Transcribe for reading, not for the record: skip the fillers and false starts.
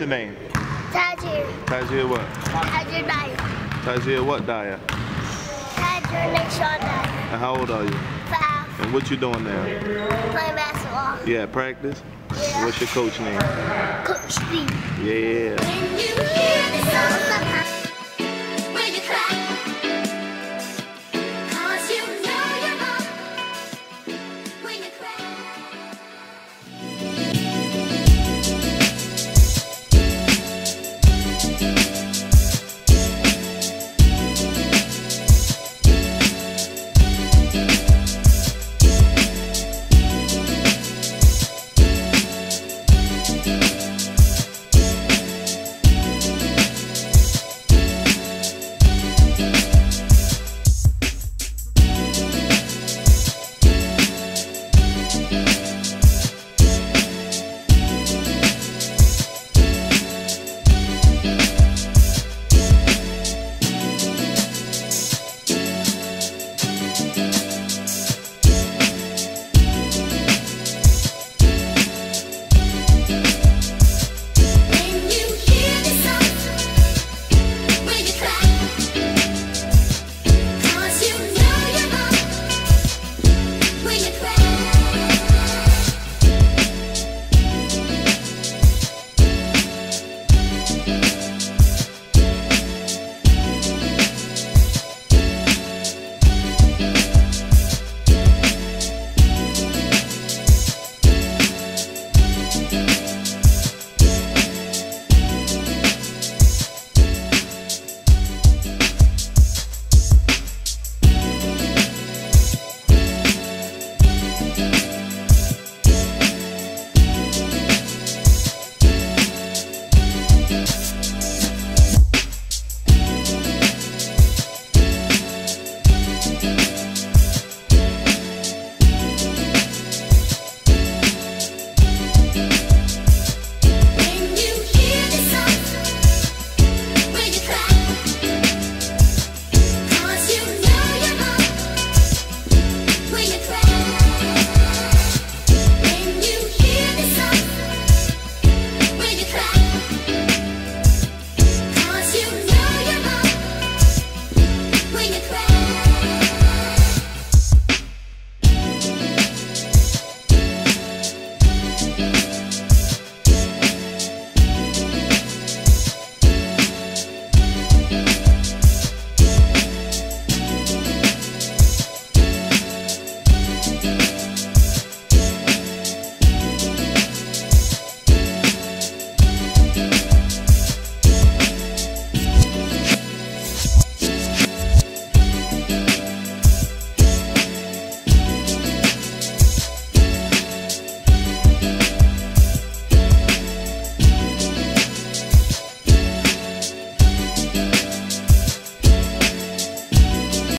your name? Tyzhir. Tyzhir what? Tyzhir Dyer. Tyzhir what Dyer? Tyzhir NaSean Dyer. And how old are you? 5. And what you doing now? Playing basketball. Yeah, practice? Yeah. What's your coach name? Coach Steve. Yeah.